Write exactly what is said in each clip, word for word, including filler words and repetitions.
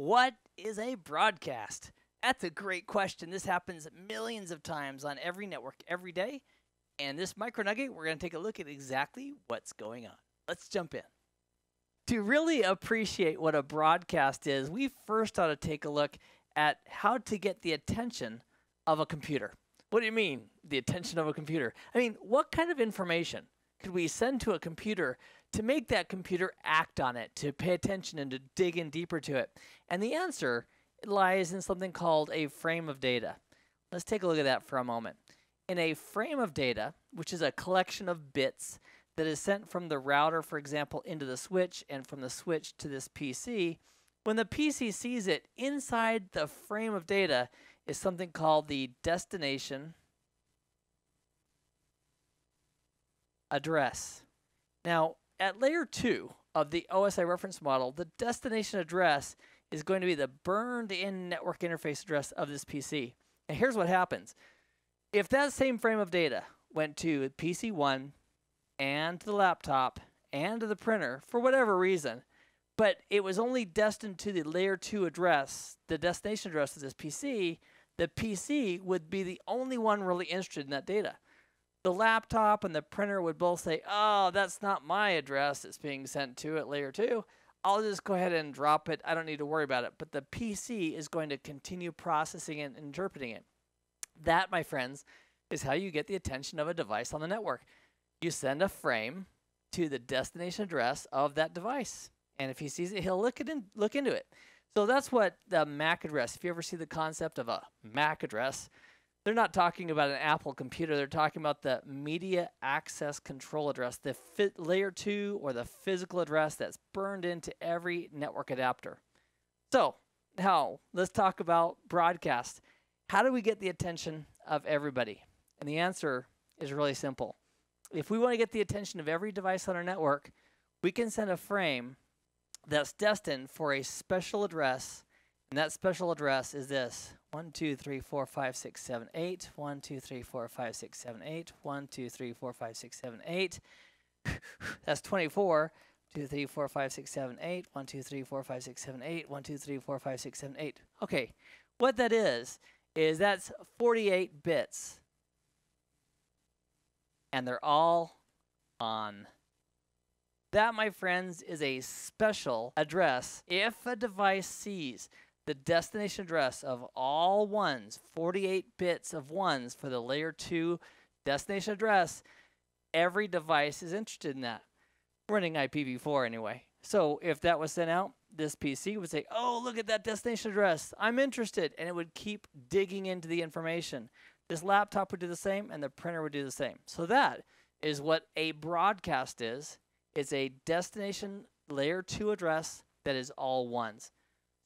What is a broadcast? That's a great question. This happens millions of times on every network every day. And this micro nugget, we're going to take a look at exactly what's going on. Let's jump in. To really appreciate what a broadcast is, we first ought to take a look at how to get the attention of a computer. What do you mean, the attention of a computer? I mean, what kind of information could we send to a computer to make that computer act on it, to pay attention and to dig in deeper to it? And the answer lies in something called a frame of data. Let's take a look at that for a moment. In a frame of data, which is a collection of bits that is sent from the router, for example, into the switch and from the switch to this P C, when the P C sees it, inside the frame of data is something called the destination address. Now, at layer two of the O S I reference model, the destination address is going to be the burned-in network interface address of this P C. And here's what happens. If that same frame of data went to P C one and to the laptop and to the printer for whatever reason, but it was only destined to the layer two address, the destination address of this P C, the P C would be the only one really interested in that data. The laptop and the printer would both say, oh, that's not my address it's being sent to at layer two. I'll just go ahead and drop it. I don't need to worry about it. But the P C is going to continue processing and interpreting it. That, my friends, is how you get the attention of a device on the network. You send a frame to the destination address of that device. And if he sees it, he'll look, it in, look into it. So that's what the MAC address, if you ever see the concept of a MAC address, they're not talking about an Apple computer. They're talking about the media access control address, the fit layer two or the physical address that's burned into every network adapter. So now let's talk about broadcast. How do we get the attention of everybody? And the answer is really simple. If we want to get the attention of every device on our network, we can send a frame that's destined for a special address. And that special address is this, one two three four five six seven eight, one two three four five six seven eight, one two three four five six seven eight, that's twenty-four, two three four five six seven eight, one two three four five six seven eight, one two three four five six seven eight. Okay, what that is, is that's forty-eight bits, and they're all on. That, my friends, is a special address. If a device sees the destination address of all ones, forty-eight bits of ones for the layer two destination address, every device is interested in that. Running I P v four anyway. So if that was sent out, this P C would say, oh, look at that destination address. I'm interested. And it would keep digging into the information. This laptop would do the same and the printer would do the same. So that is what a broadcast is. It's a destination layer two address that is all ones.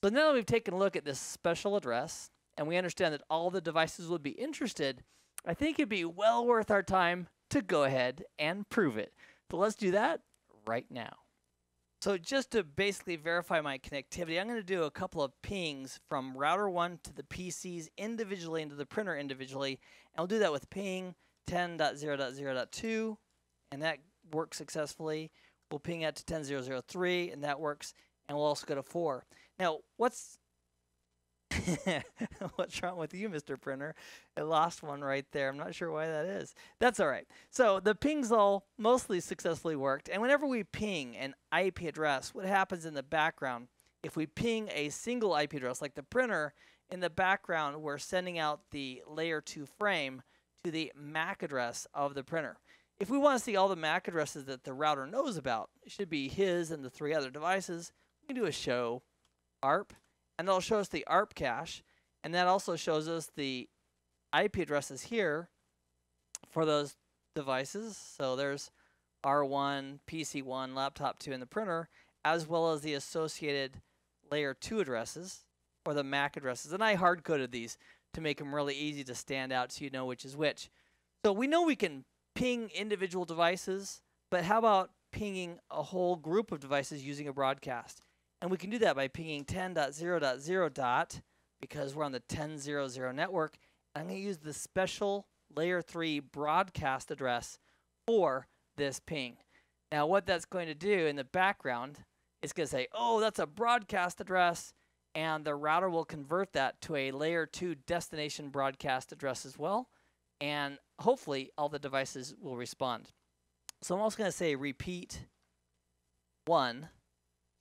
So now that we've taken a look at this special address, and we understand that all the devices would be interested, I think it'd be well worth our time to go ahead and prove it. So let's do that right now. So just to basically verify my connectivity, I'm going to do a couple of pings from router one to the P Cs individually and to the printer individually. And I'll do that with ping ten dot zero dot zero dot two, and that works successfully. We'll ping that to ten dot zero dot zero dot three, and that works. And we'll also go to four. Now, what's what's wrong with you, Mister Printer? I lost one right there. I'm not sure why that is. That's all right. So the pings all mostly successfully worked. And whenever we ping an I P address, what happens in the background? If we ping a single I P address, like the printer, in the background, we're sending out the layer two frame to the MAC address of the printer. If we want to see all the MAC addresses that the router knows about, it should be his and the three other devices. We can do a show A R P, and that'll show us the A R P cache, and that also shows us the I P addresses here for those devices. So there's R one, P C one, laptop two, and the printer, as well as the associated layer two addresses or the MAC addresses. And I hard-coded these to make them really easy to stand out so you know which is which. So we know we can ping individual devices, but how about pinging a whole group of devices using a broadcast? And we can do that by pinging ten dot zero dot zero dot, because we're on the ten dot zero dot zero network. I'm going to use the special layer three broadcast address for this ping. Now what that's going to do in the background, it's going to say, oh, that's a broadcast address. and the router will convert that to a layer two destination broadcast address as well, and hopefully all the devices will respond. So I'm also going to say repeat one,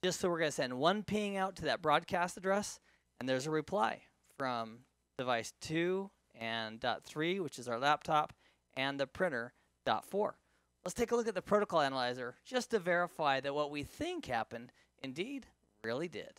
just so we're going to send one ping out to that broadcast address, and there's a reply from device two and dot three, which is our laptop, and the printer dot four. Let's take a look at the protocol analyzer just to verify that what we think happened indeed really did.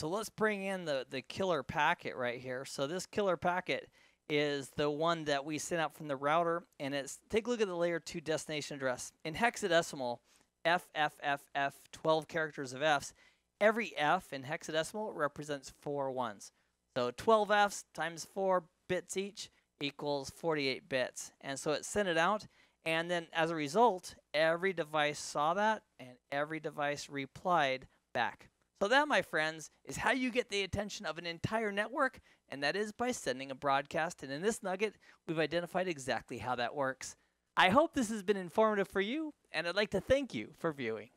So let's bring in the, the killer packet right here. So this killer packet is the one that we sent out from the router, and it's, take a look at the layer two destination address. In hexadecimal, F, F, F, F, twelve characters of Fs, every F in hexadecimal represents four ones. So twelve Fs times four bits each equals forty-eight bits. And so it sent it out, and then as a result, every device saw that, and every device replied back. So that, my friends, is how you get the attention of an entire network, and that is by sending a broadcast. And in this nugget, we've identified exactly how that works. I hope this has been informative for you, and I'd like to thank you for viewing.